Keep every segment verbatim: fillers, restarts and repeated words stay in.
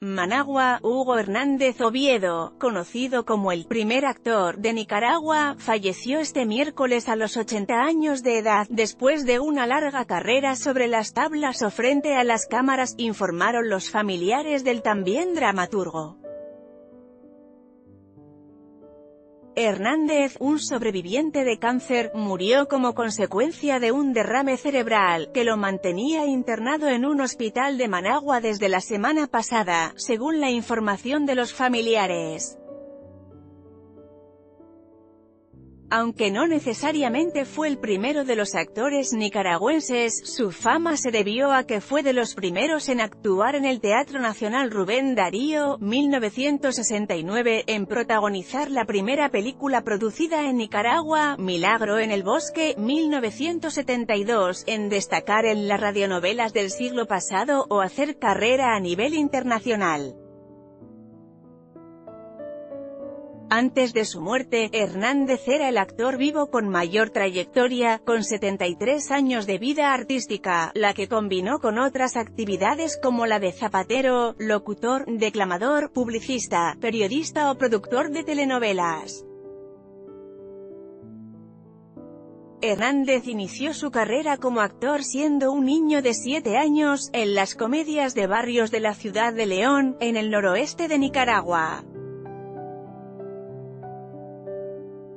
Managua, Hugo Hernández Oviedo, conocido como el primer actor de Nicaragua, falleció este miércoles a los ochenta años de edad, después de una larga carrera sobre las tablas o frente a las cámaras, informaron los familiares del también dramaturgo. Hernández, un sobreviviente de cáncer, murió como consecuencia de un derrame cerebral, que lo mantenía internado en un hospital de Managua desde la semana pasada, según la información de los familiares. Aunque no necesariamente fue el primero de los actores nicaragüenses, su fama se debió a que fue de los primeros en actuar en el Teatro Nacional Rubén Darío, mil novecientos sesenta y nueve, en protagonizar la primera película producida en Nicaragua, Milagro en el Bosque, mil novecientos setenta y dos, en destacar en las radionovelas del siglo pasado o hacer carrera a nivel internacional. Antes de su muerte, Hernández era el actor vivo con mayor trayectoria, con setenta y tres años de vida artística, la que combinó con otras actividades como la de zapatero, locutor, declamador, publicista, periodista o productor de telenovelas. Hernández inició su carrera como actor siendo un niño de siete años, en las comedias de barrios de la ciudad de León, en el noroeste de Nicaragua.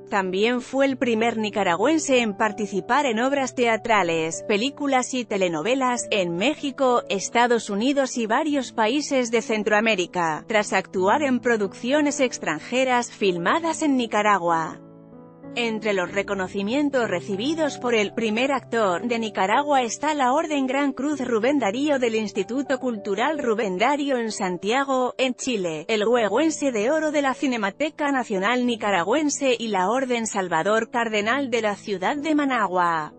También fue el primer nicaragüense en participar en obras teatrales, películas y telenovelas, en México, Estados Unidos y varios países de Centroamérica, tras actuar en producciones extranjeras filmadas en Nicaragua. Entre los reconocimientos recibidos por el primer actor de Nicaragua está la Orden Gran Cruz Rubén Darío del Instituto Cultural Rubén Darío en Santiago, en Chile, el Güegüense de Oro de la Cinemateca Nacional Nicaragüense y la Orden Salvador Cardenal de la ciudad de Managua.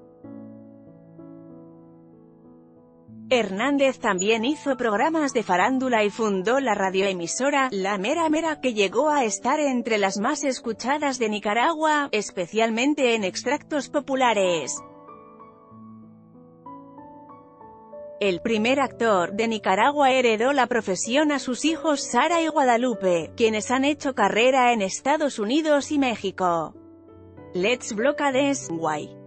Hernández también hizo programas de farándula y fundó la radioemisora La Mera Mera, que llegó a estar entre las más escuchadas de Nicaragua, especialmente en extractos populares. El primer actor de Nicaragua heredó la profesión a sus hijos Sara y Guadalupe, quienes han hecho carrera en Estados Unidos y México. Let's Blockades, Guay.